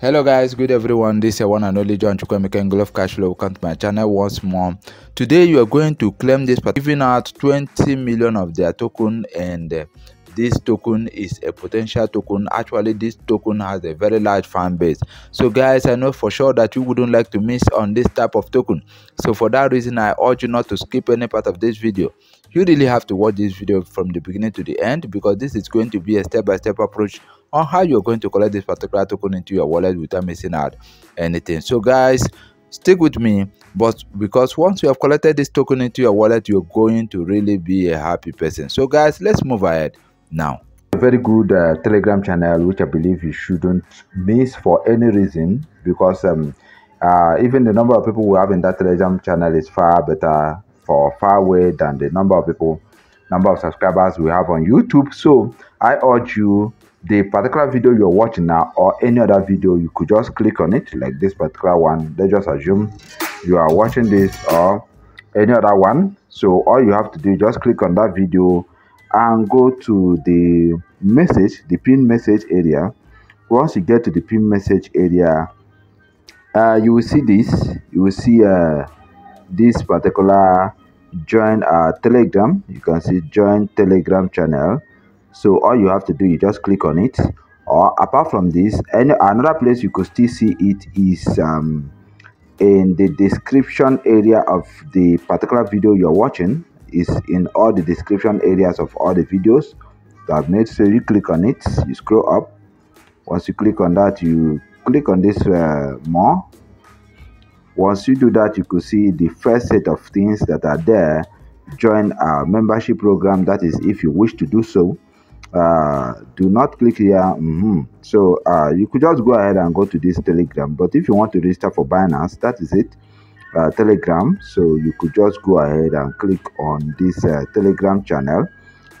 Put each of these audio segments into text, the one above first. Hello guys, good everyone. This is one and only John Chukwuemeka Englov Cashflow. Welcome to my channel once more. Today you are going to claim this by giving out 20 million of their token, and this token is a potential token. Actually, this token has a very large fan base. So guys, I know for sure that you wouldn't like to miss on this type of token. So for that reason, I urge you not to skip any part of this video. You really have to watch this video from the beginning to the end, because this is going to be a step-by-step approach on how you're going to collect this particular token into your wallet without missing out anything. So guys, stick with me, but because once you have collected this token into your wallet, you're going to really be a happy person. So guys, let's move ahead now. A very good Telegram channel, which I believe you shouldn't miss for any reason, because even the number of people we have in that Telegram channel is far better for far away than the number of subscribers we have on YouTube. So I urge you, the particular video you're watching now or any other video, you could just click on it, like this particular one. Let's just assume you are watching this or any other one. So all you have to do is just click on that video and go to the message, the pin message area. Once you get to the pin message area, you will see this. You will see this particular join Telegram. You can see join Telegram channel. So all you have to do, you just click on it. Or apart from this, another place you could still see it is in the description area of the particular video you're watching. Is in all the description areas of all the videos that I've made. So you click on it, you scroll up. Once you click on that, you click on this more. Once you do that, you could see the first set of things that are there. Join our membership program. That is if you wish to do so. Do not click here. So you could just go ahead and go to this Telegram. But if you want to register for Binance, that is it, Telegram. So you could just go ahead and click on this Telegram channel.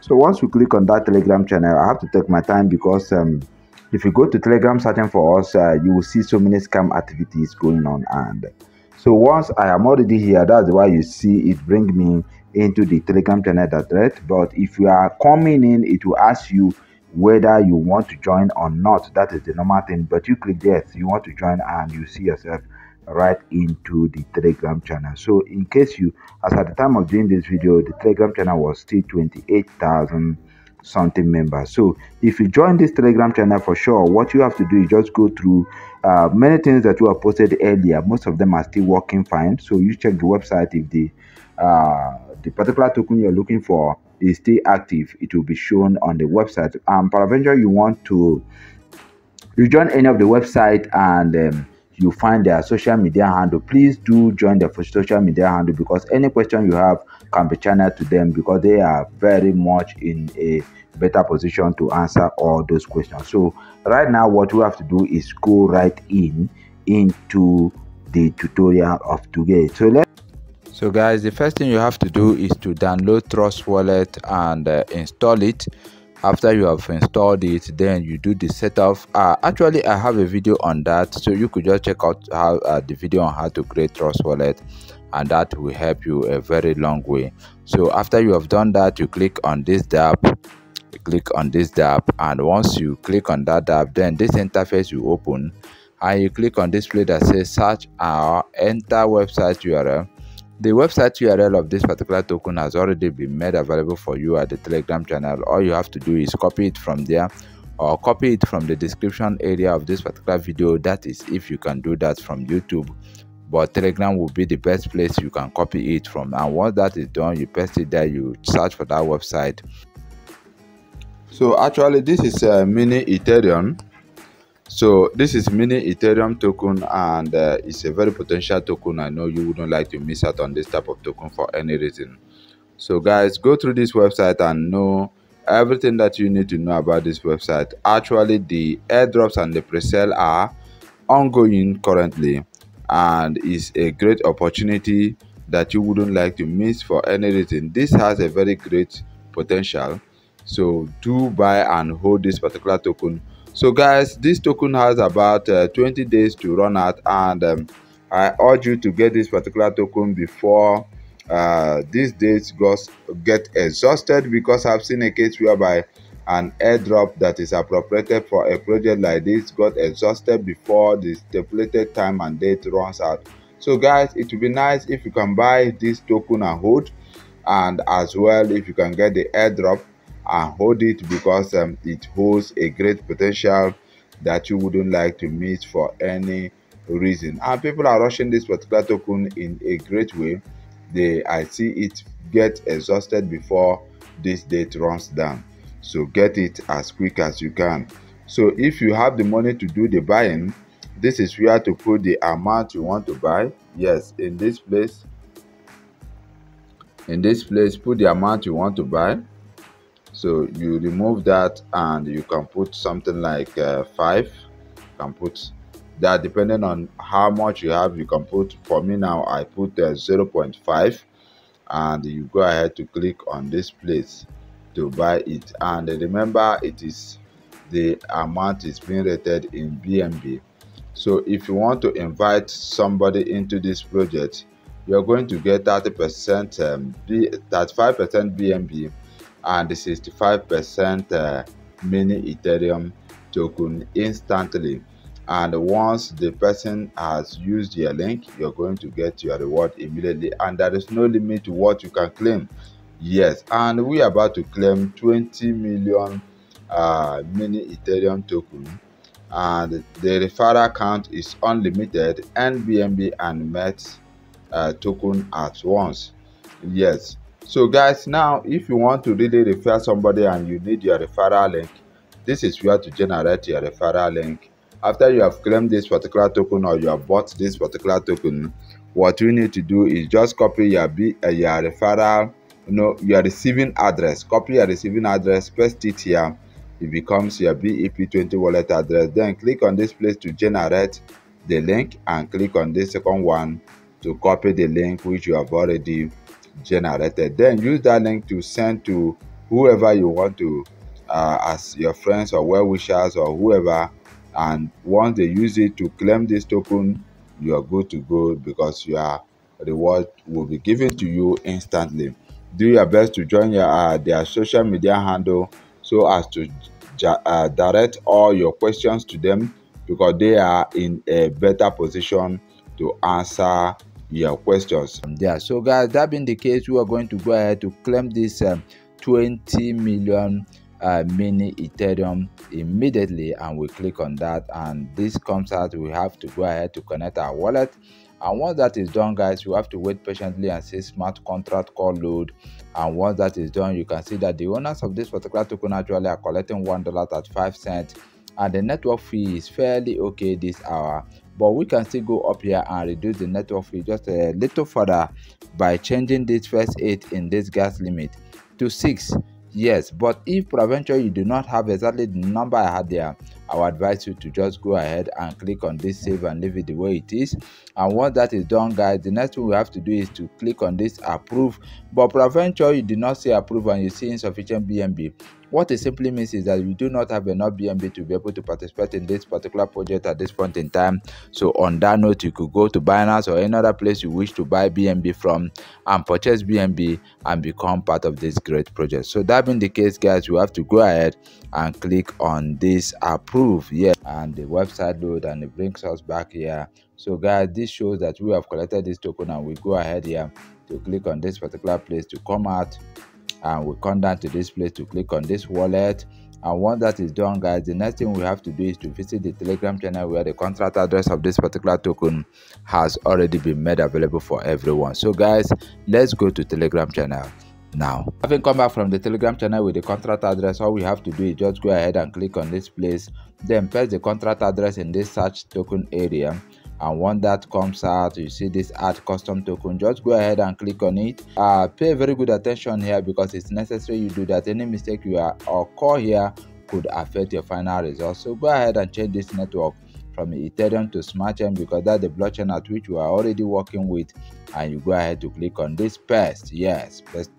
So once we click on that Telegram channel, I have to take my time, because if you go to Telegram searching for us, you will see so many scam activities going on. And so once I am already here, that's why you see it bring me into the Telegram channel direct. But if you are coming in, it will ask you whether you want to join or not. That is the normal thing. But you click yes, you want to join, and you see yourself right into the Telegram channel. So in case you, as at the time of doing this video, the Telegram channel was still 28,000 something members. So if you join this Telegram channel, for sure what you have to do is just go through many things that were posted earlier. Most of them are still working fine. So you check the website. If the particular token you're looking for is still active, it will be shown on the website. Peradventure you want to join any of the website and you find their social media handle, please do join their social media handle, because any question you have can be channeled to them, because they are very much in a better position to answer all those questions. So right now what we have to do is go right into the tutorial of today. So guys, the first thing you have to do is to download Trust Wallet and install it. After you have installed it, then you do the setup. Actually, I have a video on that, so you could just check out how the video on how to create Trust Wallet, and that will help you a very long way. So after you have done that, you click on this tab, you click on this tab, and once you click on that tab, then this interface will open, and you click on this display that says search or enter website URL. The website URL of this particular token has already been made available for you at the Telegram channel. All you have to do is copy it from there, or copy it from the description area of this particular video. That is if you can do that from YouTube, but Telegram will be the best place you can copy it from. And once that is done, you paste it there, you search for that website. So actually this is a mini Ethereum. So this is mini Ethereum token, and it's a very potential token. I know you wouldn't like to miss out on this type of token for any reason. So guys, go through this website and know everything that you need to know about this website. Actually, the airdrops and the pre-sale are ongoing currently, and it's a great opportunity that you wouldn't like to miss for any reason. This has a very great potential. So do buy and hold this particular token. So guys, this token has about 20 days to run out, and I urge you to get this particular token before these days get exhausted, because I've seen a case whereby An airdrop that is appropriated for a project like this got exhausted before the stipulated time and date runs out. So guys, it would be nice if you can buy this token and hold, and as well if you can get the airdrop and hold it, because it holds a great potential that you wouldn't like to miss for any reason. And people are rushing this particular token in a great way. I see it get exhausted before this date runs down. So get it as quick as you can. So if you have the money to do the buying, this is where to put the amount you want to buy. Yes, in this place put the amount you want to buy. So you remove that and you can put something like 5. You can put that depending on how much you have. You can put, for me now I put 0.5, and you go ahead to click on this place to buy it. And remember, it is the amount is being rated in BNB. So if you want to invite somebody into this project, you're going to get 30% 35% BNB and 65% mini Ethereum token instantly. And once the person has used your link, you're going to get your reward immediately, and there is no limit to what you can claim. Yes, and we are about to claim 20 million mini Ethereum token, and the referral count is unlimited, and BNB and MET token at once. Yes, so guys, now if you want to really refer somebody and you need your referral link, this is where to generate your referral link. After you have claimed this particular token, or you have bought this particular token, what you need to do is just copy your referral, your receiving address. Copy your receiving address, paste it here. It becomes your BEP20 wallet address. Then click on this place to generate the link, and click on this second one to copy the link which you have already generated. Then use that link to send to whoever you want to, as your friends or well-wishers or whoever. And once they use it to claim this token, you are good to go, because your reward will be given to you instantly. Do your best to join their social media handle so as to direct all your questions to them, because they are in a better position to answer your questions. Yeah, so guys, that being the case, we are going to go ahead to claim this 20 million mini Ethereum immediately, and we click on that, and this comes out. We have to go ahead to connect our wallet, and once that is done, guys, you have to wait patiently and see smart contract call load. And once that is done, you can see that the owners of this particular token actually are collecting $1.05, and the network fee is fairly okay this hour, but we can still go up here and reduce the network fee just a little further by changing this first 8 in this gas limit to 6. Yes, but if peradventure you do not have exactly the number I had there, I would advise you to just go ahead and click on this save and leave it the way it is. And once that is done, guys, the next thing we have to do is to click on this approve. But peradventure you do not see approve and you see insufficient BNB, what it simply means is that you do not have enough BNB to be able to participate in this particular project at this point in time. So on that note, you could go to Binance or any other place you wish to buy BNB from and purchase BNB and become part of this great project. So that being the case, guys, you have to go ahead and click on this approve. Yeah, and the website load, and it brings us back here. So guys, this shows that we have collected this token, and we go ahead here to click on this particular place to come out, and we come down to this place to click on this wallet. And once that is done, guys, the next thing we have to do is to visit the Telegram channel, where the contract address of this particular token has already been made available for everyone. So guys, let's go to Telegram channel now. Having come back from the Telegram channel with the contract address, all we have to do is just go ahead and click on this place, then paste the contract address in this search token area. And once that comes out, you see this add custom token, just go ahead and click on it. Pay very good attention here, because it's necessary you do that. Any mistake you are or call here could affect your final result. So go ahead and change this network from Ethereum to Smart Chain, because that's the blockchain at which we are already working with. And you go ahead to click on this paste. Yes, paste.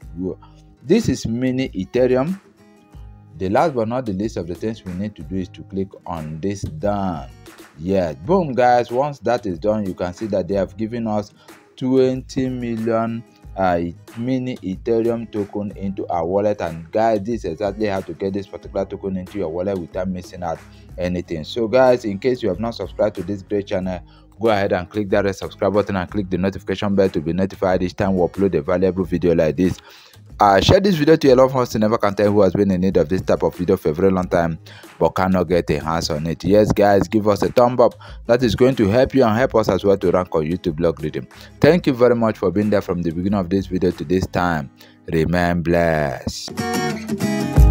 This is mini Ethereum. The last but not the least of the things we need to do is to click on this done. Yes, boom, guys, once that is done, you can see that they have given us 20 million mini Ethereum token into our wallet. And guys, this is exactly how to get this particular token into your wallet without missing out anything. So guys, in case you have not subscribed to this great channel, go ahead and click that red subscribe button and click the notification bell to be notified each time we upload a valuable video like this. Share this video to your loved ones who never can tell who has been in need of this type of video for a very long time but cannot get their hands on it. Yes guys, give us a thumb up. That is going to help you and help us as well to rank on YouTube blog reading. Thank you very much for being there from the beginning of this video to this time. Remain blessed.